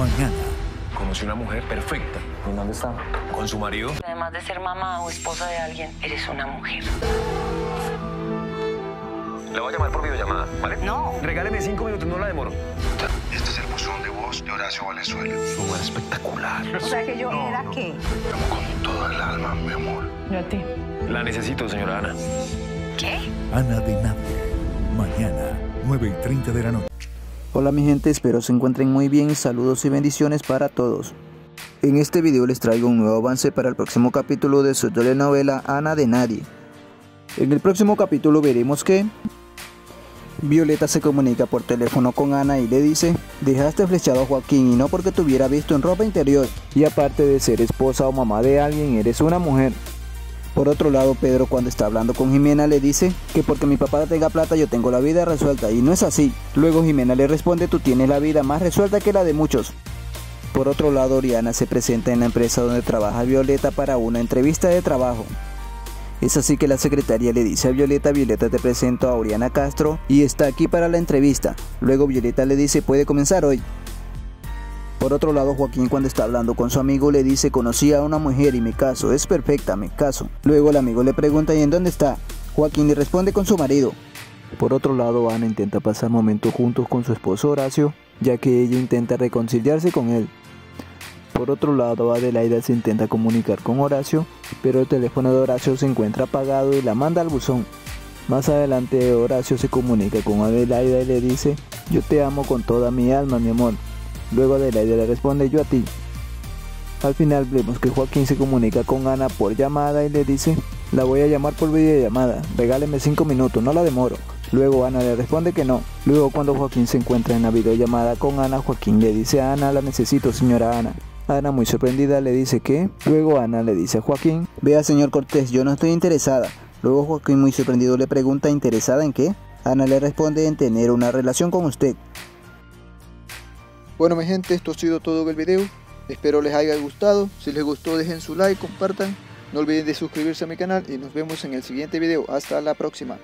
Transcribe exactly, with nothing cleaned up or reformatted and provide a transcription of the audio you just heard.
mañana. Conocí una mujer perfecta. ¿Y dónde está? Con su marido. Además de ser mamá o esposa de alguien, eres una mujer. La voy a llamar por videollamada, ¿vale? No. Regáleme cinco minutos, no la demoro. Este es el buzón de voz de Horacio Valenzuela. Su voz espectacular. O sea que yo no, era no. ¿Qué? Amo con toda el alma, mi amor. Yo a ti. La necesito, señora Ana. ¿Qué? Ana de Nadie. Mañana, nueve y treinta de la noche. Hola mi gente, espero se encuentren muy bien. Saludos y bendiciones para todos. En este video les traigo un nuevo avance para el próximo capítulo de su telenovela Ana de Nadie. En el próximo capítulo veremos que Violeta se comunica por teléfono con Ana y le dice: dejaste flechado a Joaquín y no porque te hubiera visto en ropa interior, y aparte de ser esposa o mamá de alguien, eres una mujer. Por otro lado, Pedro, cuando está hablando con Jimena, le dice que porque mi papá tenga plata yo tengo la vida resuelta, y no es así. Luego Jimena le responde: tú tienes la vida más resuelta que la de muchos. Por otro lado, Oriana se presenta en la empresa donde trabaja Violeta para una entrevista de trabajo. Es así que la secretaria le dice a Violeta: Violeta, te presento a Oriana Castro y está aquí para la entrevista. Luego Violeta le dice: puede comenzar hoy. Por otro lado, Joaquín, cuando está hablando con su amigo, le dice: conocí a una mujer y me caso, es perfecta, me caso. Luego el amigo le pregunta: ¿y en dónde está? Joaquín le responde: con su marido. Por otro lado, Ana intenta pasar momentos juntos con su esposo Horacio, ya que ella intenta reconciliarse con él. Por otro lado, Adelaida se intenta comunicar con Horacio, pero el teléfono de Horacio se encuentra apagado y la manda al buzón. Más adelante, Horacio se comunica con Adelaida y le dice: yo te amo con toda mi alma, mi amor. Luego Adelaida le responde: yo a ti. Al final vemos que Joaquín se comunica con Ana por llamada y le dice: la voy a llamar por videollamada, regáleme cinco minutos, no la demoro. Luego Ana le responde que no. Luego cuando Joaquín se encuentra en la videollamada con Ana, Joaquín le dice a Ana: la necesito, señora Ana. Ana, muy sorprendida, le dice que... Luego Ana le dice a Joaquín: vea, señor Cortés, yo no estoy interesada. Luego Joaquín, muy sorprendido, le pregunta: ¿interesada en qué? Ana le responde: en tener una relación con usted. Bueno mi gente, esto ha sido todo el video, espero les haya gustado. Si les gustó, dejen su like, compartan, no olviden de suscribirse a mi canal y nos vemos en el siguiente video. Hasta la próxima.